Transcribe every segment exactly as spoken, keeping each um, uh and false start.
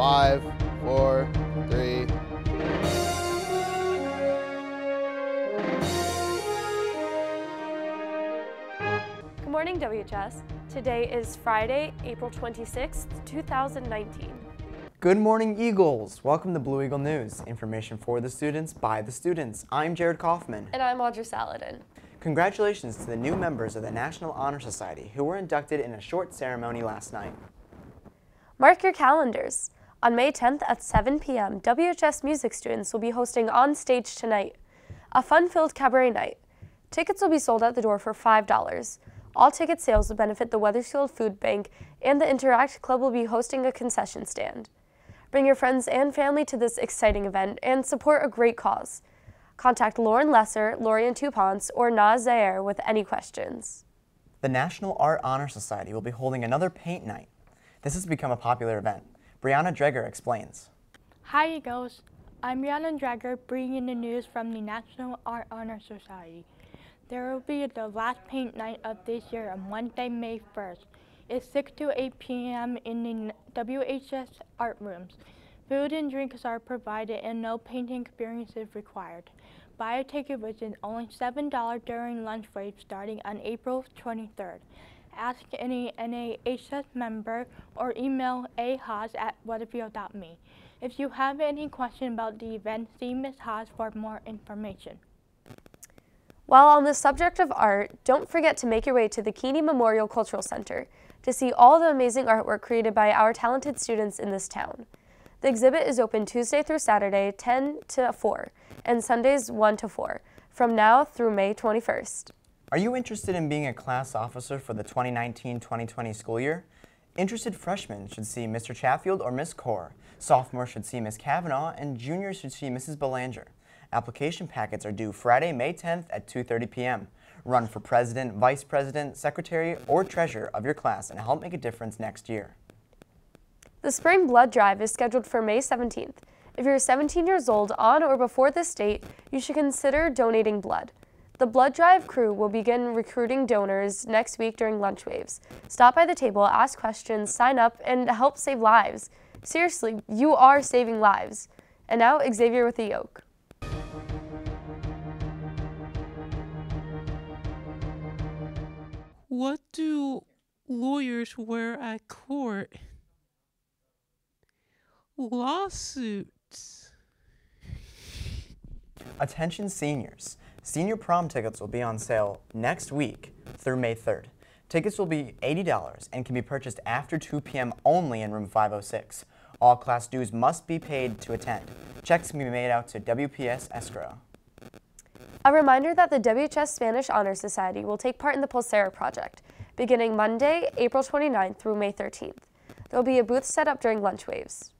five, four, three. Good morning, W H S. Today is Friday, April twenty-sixth, two thousand nineteen. Good morning, Eagles. Welcome to Blue Eagle News. Information for the students, by the students. I'm Jared Kaufman. And I'm Audra Saladin. Congratulations to the new members of the National Honor Society who were inducted in a short ceremony last night. Mark your calendars. On May tenth at seven p m, W H S music students will be hosting On Stage Tonight, a fun-filled cabaret night. Tickets will be sold at the door for five dollars. All ticket sales will benefit the Wethersfield Food Bank, and the Interact Club will be hosting a concession stand. Bring your friends and family to this exciting event and support a great cause. Contact Lauren Lesser, Laurie Antupons, or Nazaire with any questions. The National Art Honor Society will be holding another paint night. This has become a popular event. Brianna Dreger explains. Hi Eagles, I'm Brianna Dreger bringing the news from the National Art Honor Society. There will be the last paint night of this year on Wednesday, May first. It's six to eight p m in the W H S art rooms. Food and drinks are provided and no painting experience is required. Buy a ticket which is only seven dollars during lunch break starting on April twenty-third. Ask any N A H S member or email a haas at wethersfield dot me. If you have any question about the event, see Miz Haas for more information. While on the subject of art, don't forget to make your way to the Keeney Memorial Cultural Center to see all the amazing artwork created by our talented students in this town. The exhibit is open Tuesday through Saturday, ten to four, and Sundays, one to four, from now through May twenty-first. Are you interested in being a class officer for the twenty nineteen twenty twenty school year? Interested freshmen should see Mister Chaffield or Miz Corr, sophomores should see Miz Cavanaugh, and juniors should see Missus Belanger. Application packets are due Friday, May tenth at two thirty p m Run for president, vice president, secretary, or treasurer of your class and help make a difference next year. The Spring Blood Drive is scheduled for May seventeenth. If you're seventeen years old on or before this date, you should consider donating blood. The Blood Drive crew will begin recruiting donors next week during lunch waves. Stop by the table, ask questions, sign up, and help save lives. Seriously, you are saving lives. And now, Xavier with the yoke. What do lawyers wear at court? Lawsuits. Attention seniors. Senior prom tickets will be on sale next week through May third. Tickets will be eighty dollars and can be purchased after two p m only in room five oh six. All class dues must be paid to attend. Checks can be made out to W P S escrow. A reminder that the W H S Spanish Honor Society will take part in the Pulsera Project, beginning Monday, April twenty-ninth through May thirteenth. There will be a booth set up during lunch waves.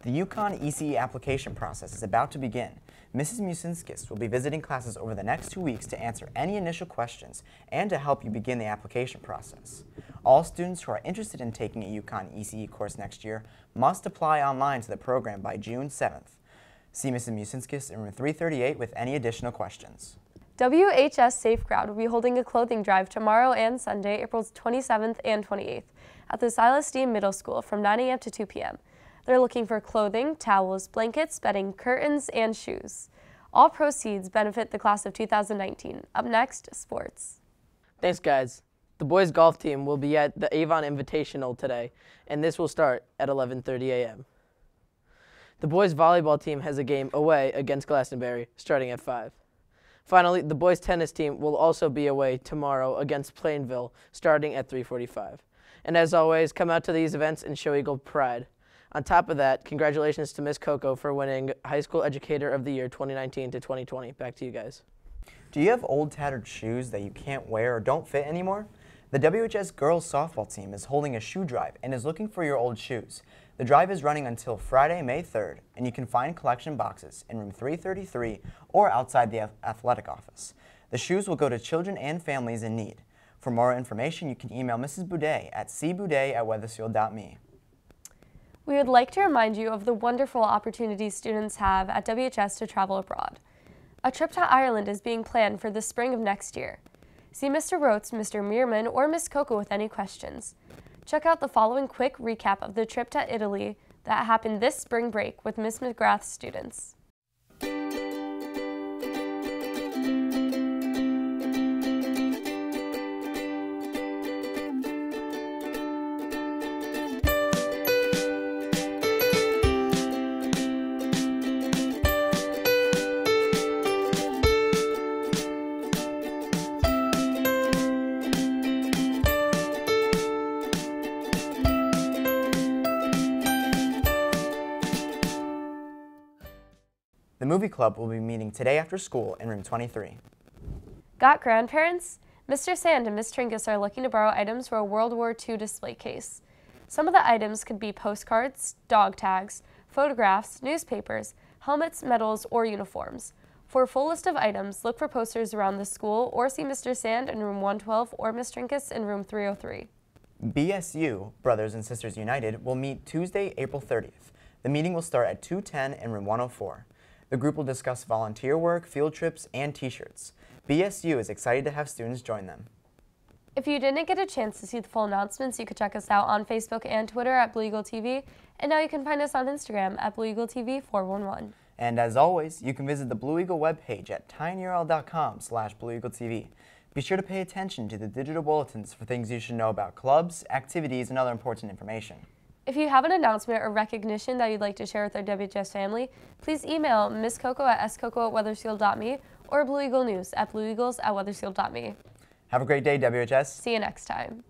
The UConn E C E application process is about to begin. Missus Musinskis will be visiting classes over the next two weeks to answer any initial questions and to help you begin the application process. All students who are interested in taking a UConn E C E course next year must apply online to the program by June seventh. See Missus Musinskis in room three thirty-eight with any additional questions. W H S Safe Grad will be holding a clothing drive tomorrow and Sunday, April twenty-seventh and twenty-eighth, at the Silas Dean Middle School from nine a m to two p m They're looking for clothing, towels, blankets, bedding, curtains, and shoes. All proceeds benefit the class of two thousand nineteen. Up next, sports. Thanks, guys. The boys' golf team will be at the Avon Invitational today, and this will start at eleven thirty a m The boys' volleyball team has a game away against Glastonbury, starting at five. Finally, the boys' tennis team will also be away tomorrow against Plainville, starting at three forty-five. And as always, come out to these events and show Eagle pride. On top of that, congratulations to Miz Coco for winning High School Educator of the Year twenty nineteen to twenty twenty. Back to you guys. Do you have old tattered shoes that you can't wear or don't fit anymore? The W H S girls softball team is holding a shoe drive and is looking for your old shoes. The drive is running until Friday, May third, and you can find collection boxes in room three thirty-three or outside the athletic office. The shoes will go to children and families in need. For more information, you can email Missus Boudet at c boudet at wethersfield dot me. We would like to remind you of the wonderful opportunities students have at W H S to travel abroad. A trip to Ireland is being planned for the spring of next year. See Mister Roats, Mister Meerman, or Miz Coco with any questions. Check out the following quick recap of the trip to Italy that happened this spring break with Miz McGrath's students. The movie club will be meeting today after school in room twenty-three. Got grandparents? Mister Sand and Miz Trinkus are looking to borrow items for a World War Two display case. Some of the items could be postcards, dog tags, photographs, newspapers, helmets, medals, or uniforms. For a full list of items, look for posters around the school or see Mister Sand in room one twelve or Miz Trinkus in room three oh three. B S U, Brothers and Sisters United, will meet Tuesday, April thirtieth. The meeting will start at two ten in room one oh four. The group will discuss volunteer work, field trips, and t-shirts. B S U is excited to have students join them. If you didn't get a chance to see the full announcements, you could check us out on Facebook and Twitter at Blue Eagle T V, and now you can find us on Instagram at Blue Eagle T V four one one. And as always, you can visit the Blue Eagle webpage at tinyurl dot com slash Blue Eagle T V. Be sure to pay attention to the digital bulletins for things you should know about clubs, activities, and other important information. If you have an announcement or recognition that you'd like to share with our W H S family, please email Miz Coco at s coco at wethersfield dot me or Blue Eagle News at blueeagles at wethersfield dot me. Have a great day, W H S. See you next time.